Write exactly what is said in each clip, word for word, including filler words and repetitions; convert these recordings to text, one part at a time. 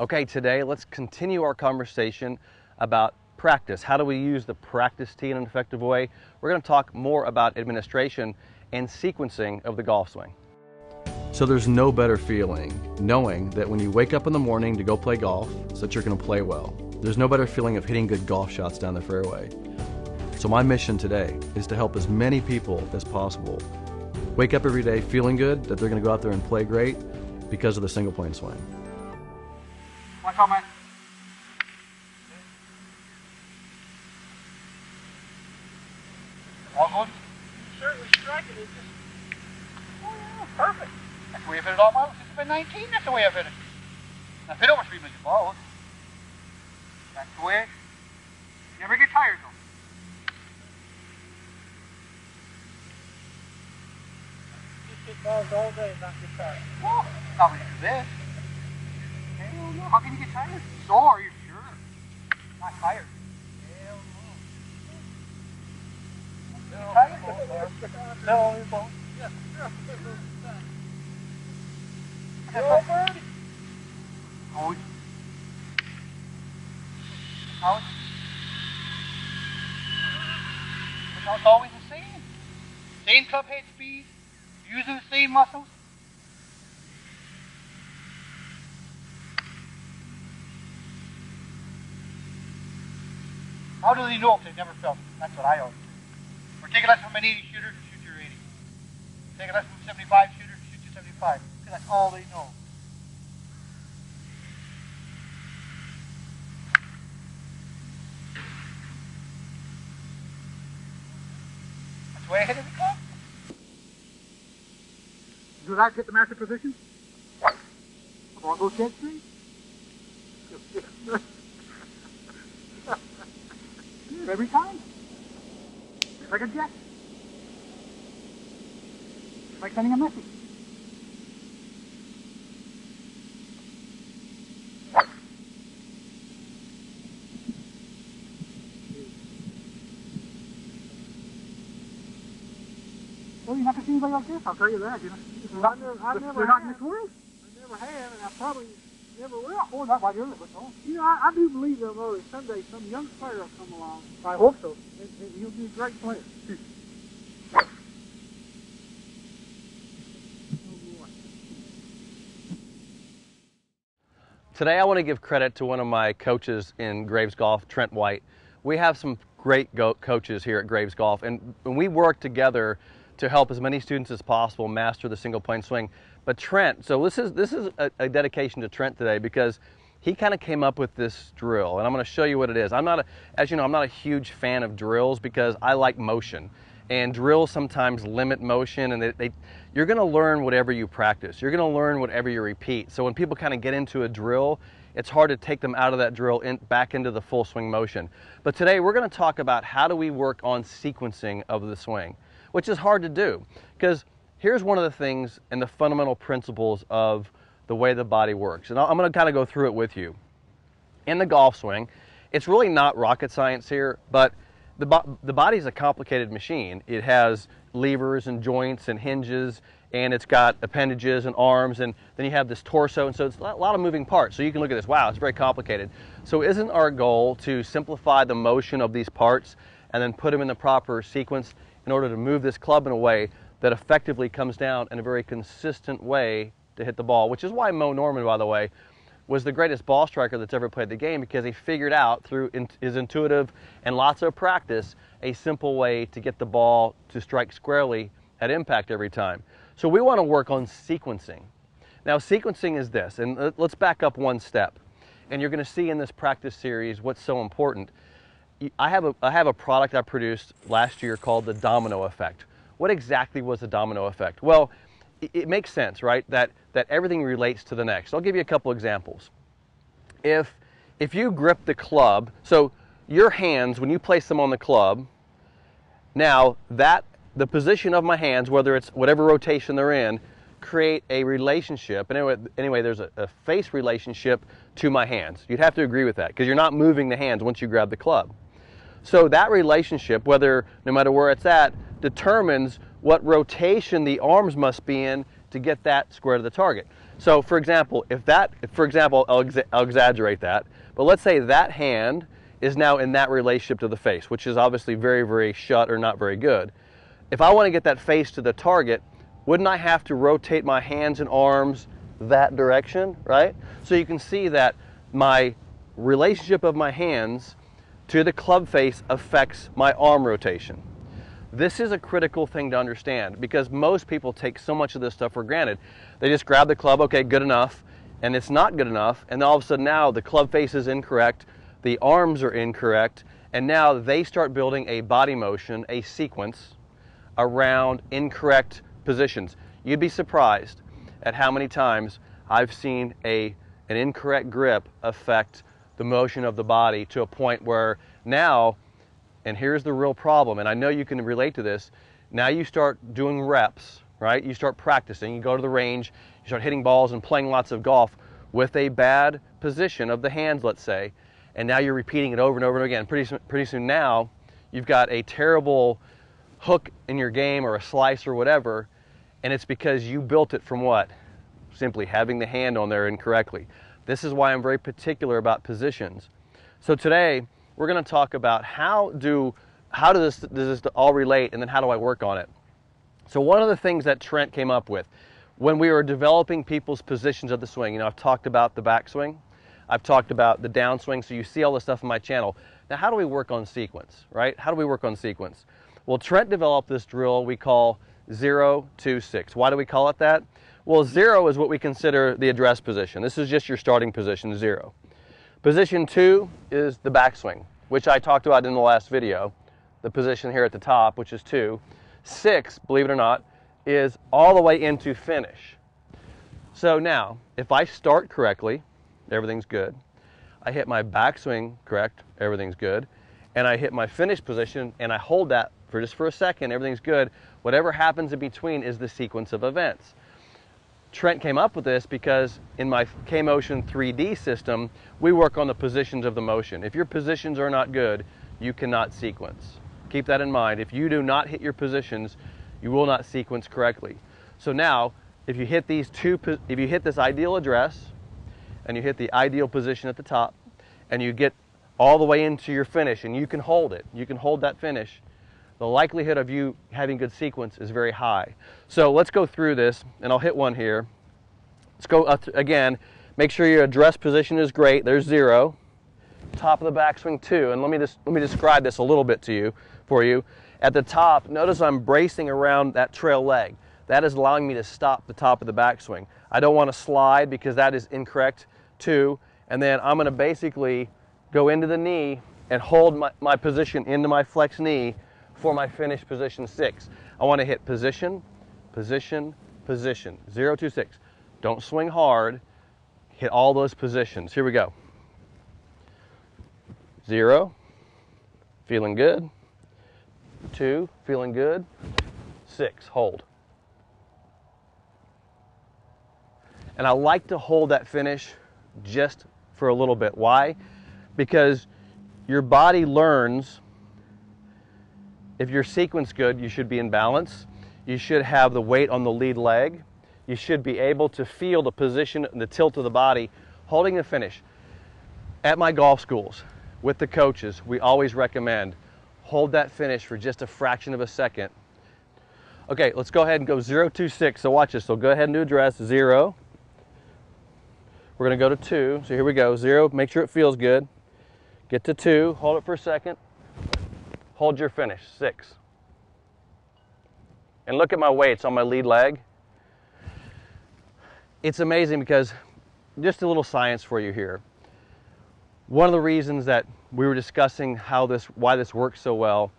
Okay, today let's continue our conversation about practice. How do we use the practice tee in an effective way? We're going to talk more about administration and sequencing of the golf swing. So there's no better feeling knowing that when you wake up in the morning to go play golf, so that you're going to play well. There's no better feeling of hitting good golf shots down the fairway. So my mission today is to help as many people as possible wake up every day feeling good, that they're going to go out there and play great because of the single plane swing. One comment. All good? You certainly strike it. It's just, oh yeah, perfect. That's the way I've hit it all my life. Since I've been nineteen, that's the way I've hit it. I've hit over three million balls. That's the way. You never get tired, though. You shoot balls all day and not get tired. Well, not when you do this. Hell no. How can you get tired? Sore, you're sure. Not tired. Hell no. You're tired? No, you're both. Yes. You're birdie. Oh, How it's always the same. Same club head speed, using the same muscles. How do they know if they've never felt it? That's what I always do. Or take a lesson from an eighty shooter to shoot your eighty. Take a lesson from a seventy-five shooter to shoot your seventy-five. Because that's all they know. That's the way I hit every club. Do that hit the master position? The ball goes dead straight. Every time. It's like a jet. It's like sending a message. Well, you're not going to see anybody like this, I'll tell you that. You're not, I've never, I've never they're not in this world. I never have, and I probably never will. Oh, not while you're in it, but no. You know, I, I do believe that though, that someday some young player will come along. I hope so. And, and he'll be a great player. Oh, boy. Today I want to give credit to one of my coaches in Graves Golf, Trent White. We have some great go coaches here at Graves Golf, and when we work together to help as many students as possible master the single plane swing. But Trent, so this is this is a, a dedication to Trent today because he kind of came up with this drill, and I'm going to show you what it is. I'm not, a, as you know, I'm not a huge fan of drills because I like motion, and drills sometimes limit motion, and they, they you're going to learn whatever you practice. You're going to learn whatever you repeat. So when people kind of get into a drill, it's hard to take them out of that drill and in, back into the full swing motion. But today we're going to talk about how do we work on sequencing of the swing, which is hard to do because here's one of the things and the fundamental principles of the way the body works. And I'm going to kind of go through it with you. In the golf swing, it's really not rocket science here, but the, bo the body's a complicated machine. It has levers and joints and hinges, and it's got appendages and arms, and then you have this torso, and so it's a lot of moving parts. So you can look at this, wow, it's very complicated. So isn't our goal to simplify the motion of these parts and then put them in the proper sequence in order to move this club in a way that effectively comes down in a very consistent way to hit the ball, which is why Moe Norman, by the way, was the greatest ball striker that's ever played the game because he figured out through in, his intuitive and lots of practice a simple way to get the ball to strike squarely at impact every time. So we want to work on sequencing. Now sequencing is this, and let's back up one step, and you're going to see in this practice series what's so important. I have, a, I have a product I produced last year called the Domino Effect. What exactly was the Domino Effect? Well, it, it makes sense, right, that, that everything relates to the next. I'll give you a couple examples. If, if you grip the club, so your hands, when you place them on the club, now that the position of my hands, whether it's whatever rotation they're in, create a relationship. And anyway, anyway there's a, a face relationship to my hands. You'd have to agree with that because you're not moving the hands once you grab the club. So that relationship, whether no matter where it's at, determines what rotation the arms must be in to get that square to the target. So for example, if that, for example, I'll, exa I'll exaggerate that, but let's say that hand is now in that relationship to the face, which is obviously very, very shut or not very good. If I want to get that face to the target, wouldn't I have to rotate my hands and arms that direction, right? So you can see that my relationship of my hands to the club face affects my arm rotation. This is a critical thing to understand because most people take so much of this stuff for granted. They just grab the club, okay, good enough, and it's not good enough, and all of a sudden now the club face is incorrect, the arms are incorrect, and now they start building a body motion, a sequence around incorrect positions. You'd be surprised at how many times I've seen a, an incorrect grip affect the motion of the body to a point where now, and here's the real problem, and I know you can relate to this, now you start doing reps, right? You start practicing, you go to the range, you start hitting balls and playing lots of golf with a bad position of the hands, let's say, and now you're repeating it over and over and again. Pretty soon, pretty soon now, you've got a terrible hook in your game or a slice or whatever, and it's because you built it from what? Simply having the hand on there incorrectly. This is why I'm very particular about positions. So today, we're going to talk about how do, how do this, does this all relate, and then how do I work on it? So one of the things that Trent came up with, when we were developing people's positions of the swing, you know, I've talked about the backswing, I've talked about the downswing, so you see all this stuff in my channel. Now how do we work on sequence, right? How do we work on sequence? Well, Trent developed this drill we call zero, two, six. Why do we call it that? Well, zero is what we consider the address position. This is just your starting position, zero. Position two is the backswing, which I talked about in the last video. The position here at the top, which is two. Six, believe it or not, is all the way into finish. So now, if I start correctly, everything's good. I hit my backswing correct, everything's good. And I hit my finish position and I hold that for just for a second, everything's good. Whatever happens in between is the sequence of events. Trent came up with this because in my K Motion three D system, we work on the positions of the motion. If your positions are not good, you cannot sequence. Keep that in mind. If you do not hit your positions, you will not sequence correctly. So now, if you hit these two, if you hit this ideal address, and you hit the ideal position at the top, and you get all the way into your finish, and you can hold it, you can hold that finish, the likelihood of you having good sequence is very high. So let's go through this, and I'll hit one here. Let's go up to, again, make sure your address position is great. There's zero, top of the backswing two, and let me just let me describe this a little bit to you, for you. At the top, notice I'm bracing around that trail leg. That is allowing me to stop the top of the backswing. I don't want to slide because that is incorrect, two, and then I'm going to basically go into the knee and hold my, my position into my flex knee for my finish position six. I want to hit position, position, position, zero, two, six. Don't swing hard, hit all those positions. Here we go. Zero, feeling good. Two, feeling good. Six, hold. And I like to hold that finish just for a little bit. Why? Because your body learns. If your sequence good, you should be in balance. You should have the weight on the lead leg. You should be able to feel the position and the tilt of the body holding the finish. At my golf schools, with the coaches, we always recommend hold that finish for just a fraction of a second. Okay, let's go ahead and go zero, two, six. So watch this. So go ahead and do address zero. We're gonna go to two. So here we go. Zero, make sure it feels good. Get to two, hold it for a second. Hold your finish, six. And look at my weights on my lead leg. It's amazing because, just a little science for you here. One of the reasons that we were discussing how this, why this works so well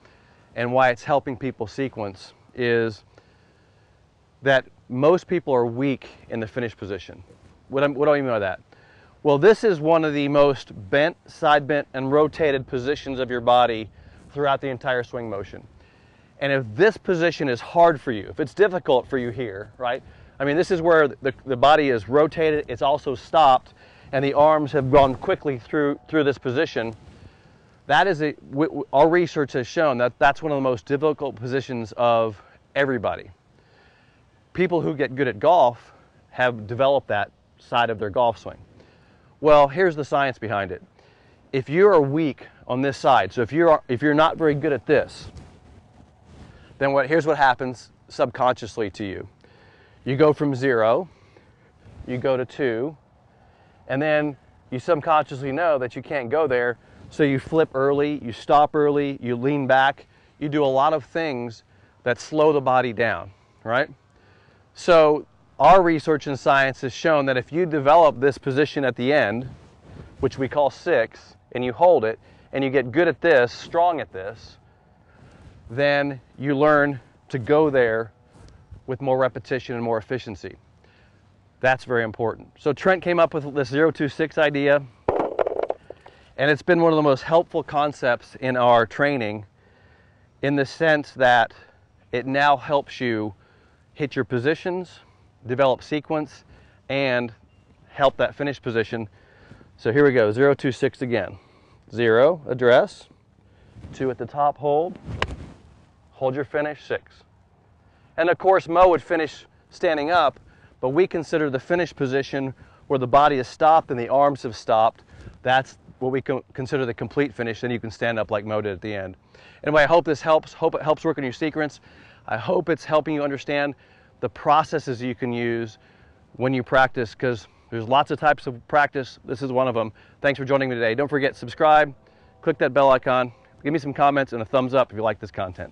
and why it's helping people sequence is that most people are weak in the finish position. What, I'm, what do I mean by that? Well, this is one of the most bent, side bent, and rotated positions of your body throughout the entire swing motion. And if this position is hard for you, if it's difficult for you here, right? I mean, this is where the, the body is rotated, it's also stopped, and the arms have gone quickly through, through this position. That is, a, w our research has shown that that's one of the most difficult positions of everybody. People who get good at golf have developed that side of their golf swing. Well, here's the science behind it. If you are weak on this side, so if you're, if you're not very good at this, then what, here's what happens subconsciously to you. You go from zero, you go to two, and then you subconsciously know that you can't go there, so you flip early, you stop early, you lean back, you do a lot of things that slow the body down, right? So our research in science has shown that if you develop this position at the end, which we call six, and you hold it, and you get good at this, strong at this, then you learn to go there with more repetition and more efficiency. That's very important. So Trent came up with this zero two six idea, and it's been one of the most helpful concepts in our training, in the sense that it now helps you hit your positions, develop sequence, and help that finish position. So here we go, zero two six again. Zero, address, two at the top, hold, hold your finish, six. And of course, Moe would finish standing up, but we consider the finish position where the body is stopped and the arms have stopped. That's what we consider the complete finish, then you can stand up like Moe did at the end. Anyway, I hope this helps. Hope it helps work on your sequence. I hope it's helping you understand the processes you can use when you practice, because there's lots of types of practice. This is one of them. Thanks for joining me today. Don't forget, subscribe, click that bell icon, give me some comments and a thumbs up if you like this content.